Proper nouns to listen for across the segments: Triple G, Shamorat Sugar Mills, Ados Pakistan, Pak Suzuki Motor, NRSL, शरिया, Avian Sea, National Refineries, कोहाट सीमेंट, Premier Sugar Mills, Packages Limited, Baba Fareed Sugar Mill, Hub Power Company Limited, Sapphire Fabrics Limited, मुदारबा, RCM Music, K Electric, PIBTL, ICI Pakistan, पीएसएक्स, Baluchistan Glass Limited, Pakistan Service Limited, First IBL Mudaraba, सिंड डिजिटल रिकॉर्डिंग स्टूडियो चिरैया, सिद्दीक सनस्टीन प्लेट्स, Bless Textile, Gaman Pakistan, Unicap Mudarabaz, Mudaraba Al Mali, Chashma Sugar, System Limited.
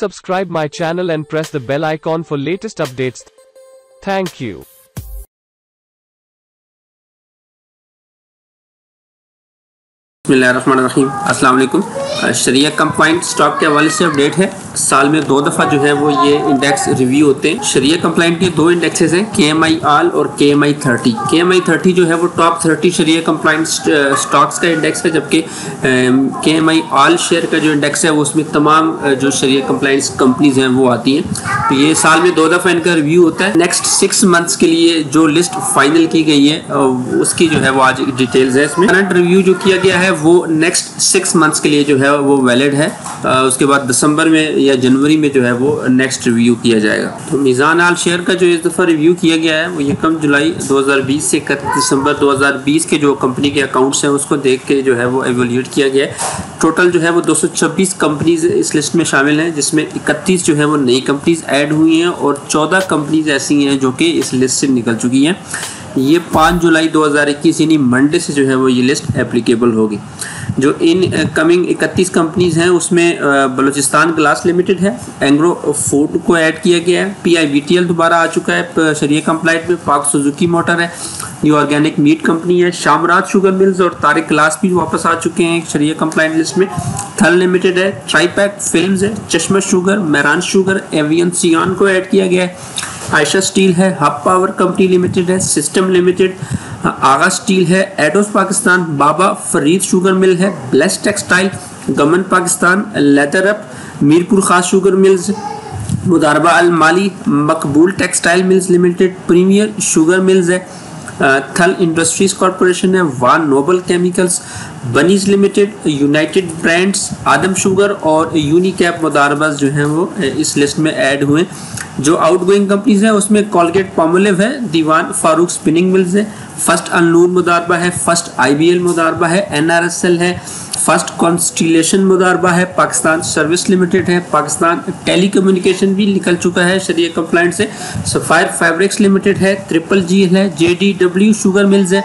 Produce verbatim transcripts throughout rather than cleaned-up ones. subscribe my channel and press the bell icon for latest updates. Thank you. बिस्मिल्लाहिर्रहमानिर्रहीम, अस्सलाम वालेकुम। शरिया complaint stock के हवाले से अपडेट है। साल में दो दफ़ा जो है वो ये इंडेक्स रिव्यू होते हैं। शरिया कंप्लाइंट के दो इंडेक्सेस हैं, के एम आई आल और K M I thirty. K M I thirty जो है वो टॉप थर्टी शरिया कंप्लाइंट स्टॉक्स का इंडेक्स है, जबकि के एम आई आल शेयर का जो इंडेक्स है वो उसमें तमाम जो शरिया कंप्लाइंस कंपनीज हैं वो आती हैं। तो ये साल में दो दफ़ा इनका रिव्यू होता है। नेक्स्ट सिक्स मंथ्स के लिए जो लिस्ट फाइनल की गई है उसकी जो है वो आज डिटेल्स है। इसमें करंट रिव्यू जो किया गया है वो नेक्स्ट सिक्स मंथ्स के लिए जो है वो वैलिड है। आ, उसके बाद दिसंबर में या जनवरी में जो है वो नेक्स्ट रिव्यू किया जाएगा। तो मीज़ान ऑल शेयर का जो इस दफ़ा रिव्यू किया गया है वो यकम जुलाई दो हज़ार बीस से इकतीस दिसंबर दो हज़ार बीस के जो कंपनी के अकाउंट्स हैं उसको देख के जो है वो एवोल्यूट किया गया है। टोटल जो है वो दो सौ छब्बीस कंपनीज इस लिस्ट में शामिल हैं, जिसमें इकतीस जो है वो नई कंपनीज ऐड हुई हैं और चौदह कंपनीज ऐसी हैं जो कि इस लिस्ट से निकल चुकी हैं। ये पाँच जुलाई दो हज़ार इक्कीस यानी मंडे से जो है वो ये लिस्ट एप्लीकेबल होगी। जो इन कमिंग इकतीस कंपनीज़ हैं उसमें बलूचिस्तान ग्लास लिमिटेड है, एंग्रो फूड को ऐड किया गया है, पीआईबीटीएल दोबारा आ चुका है शरिया कंप्लाइंट में, पाक सुजुकी मोटर है, ये ऑर्गेनिक मीट कंपनी है, शामरात शुगर मिल्स और तारिक ग्लास भी वापस आ चुके हैं शरिया कंप्लाइंट लिस्ट में, थल लिमिटेड है, ट्राई पैक फिल्म्स है, Chashma sugar, Maran sugar, Avanceon को ऐड किया गया है, आयशा स्टील है, हब पावर कंपनी लिमिटेड है, सिस्टम लिमिटेड, आगा स्टील है, एडोस पाकिस्तान, बाबा फरीद शुगर मिल है, ब्लेस टेक्सटाइल, गमन पाकिस्तान, लेदरअप मीरपुर खास शुगर मिल्स, मुदारबा अल माली, Maqbool textile mills limited, premier sugar mills है, थल इंडस्ट्रीज कॉरपोरेशन है, Wah Nobel chemicals, bunnies limited, united brands, Adam sugar और यूनिकैप मुदारबाज जो हैं वो इस लिस्ट में ऐड हुए। जो आउटगोइंग कंपनीज हैं उसमें कॉलगेट पामोलिव है, दीवान फारूक स्पिनिंग मिल्स है, फर्स्ट अनूर मुदारबा है, फर्स्ट आईबीएल मुदारबा है, एनआरएसएल है, फर्स्ट कॉन्स्टिलेशन मुदारबा है, पाकिस्तान सर्विस लिमिटेड है, पाकिस्तान टेलीकम्युनिकेशन भी निकल चुका है शरिया कंप्लाइंट से, सफायर फैब्रिक्स लिमिटेड है, ट्रिपल जी है, जेडीडब्ल्यू शुगर मिल्स है,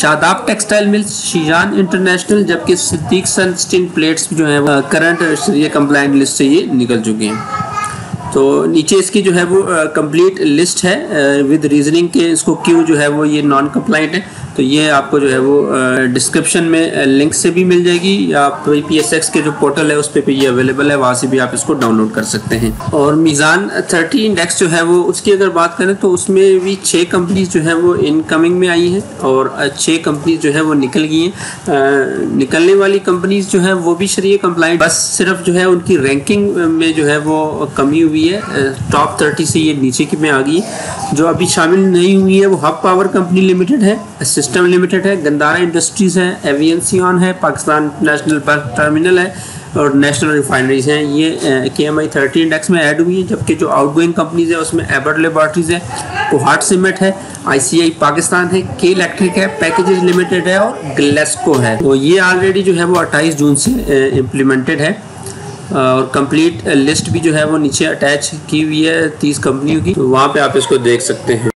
Shadab textile mills, Shezan international, जबकि सिद्दीक सनस्टीन प्लेट्स जो है करंट शरिया कंप्लाइंट लिस्ट से ये निकल चुके हैं। तो नीचे इसकी जो है वो कंप्लीट लिस्ट है विद रीजनिंग के इसको क्यों जो है वो ये नॉन कंप्लाइंट है। तो ये आपको जो है वो डिस्क्रिप्शन में लिंक से भी मिल जाएगी या पीएसएक्स के जो पोर्टल है उस पे भी ये अवेलेबल है, वहाँ से भी आप इसको डाउनलोड कर सकते हैं। और मीज़ान थर्टी इंडेक्स जो है वो उसकी अगर बात करें तो उसमें भी छः कंपनीज जो है वो इनकमिंग में आई हैं और छः कंपनीज जो है वो निकल गई हैं। निकलने वाली कंपनीज जो है वो भी शरिया कंप्लाइंट, बस सिर्फ जो है उनकी रैंकिंग में जो है वो कमी हुई है, टॉप थर्टी से ये नीचे की में आ गई। जो अभी शामिल नहीं हुई है वो हब पावर कंपनी लिमिटेड है, सिस्टम लिमिटेड है, गंदारा इंडस्ट्रीज़ है, एवियन सी है, पाकिस्तान नेशनल बस टर्मिनल है और नेशनल रिफाइनरीज हैं। ये K M I thirty index में ऐड हुई है। जबकि जो आउटगोइंग कंपनीज है उसमें एबर्ट लेबॉर्ट्रीज है, कोहाट सीमेंट है, आईसीआई पाकिस्तान है, के इलेक्ट्रिक है, पैकेजेस लिमिटेड है और ग्लेस्को है। तो ये ऑलरेडी जो है वो अट्ठाईस जून से इम्प्लीमेंटेड है और कंप्लीट लिस्ट भी जो है वो नीचे अटैच की हुई है तीस कंपनियों की, वहाँ पर आप इसको देख सकते हैं।